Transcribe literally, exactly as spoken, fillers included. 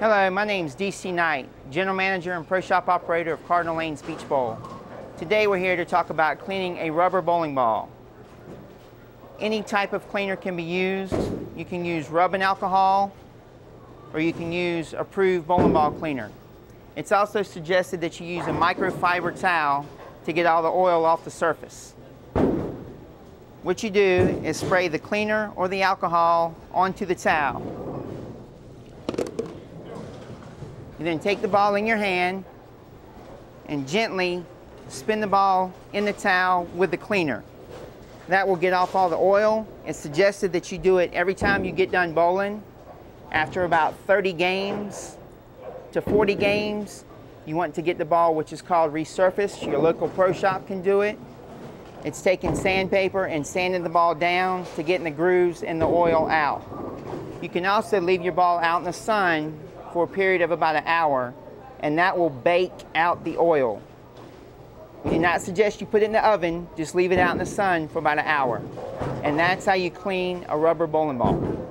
Hello, my name is D C Knight, General Manager and Pro Shop Operator of Cardinal Lane's Beach Bowl. Today we're here to talk about cleaning a rubber bowling ball. Any type of cleaner can be used. You can use rub and alcohol, or you can use approved bowling ball cleaner. It's also suggested that you use a microfiber towel to get all the oil off the surface. What you do is spray the cleaner or the alcohol onto the towel. You then take the ball in your hand and gently spin the ball in the towel with the cleaner. That will get off all the oil. It's suggested that you do it every time you get done bowling. After about thirty games to forty games, you want to get the ball, which is called resurfaced. Your local pro shop can do it. It's taking sandpaper and sanding the ball down to get in the grooves and the oil out. You can also leave your ball out in the sun for a period of about an hour, and that will bake out the oil. We do not suggest you put it in the oven, just leave it out in the sun for about an hour. And that's how you clean a rubber bowling ball.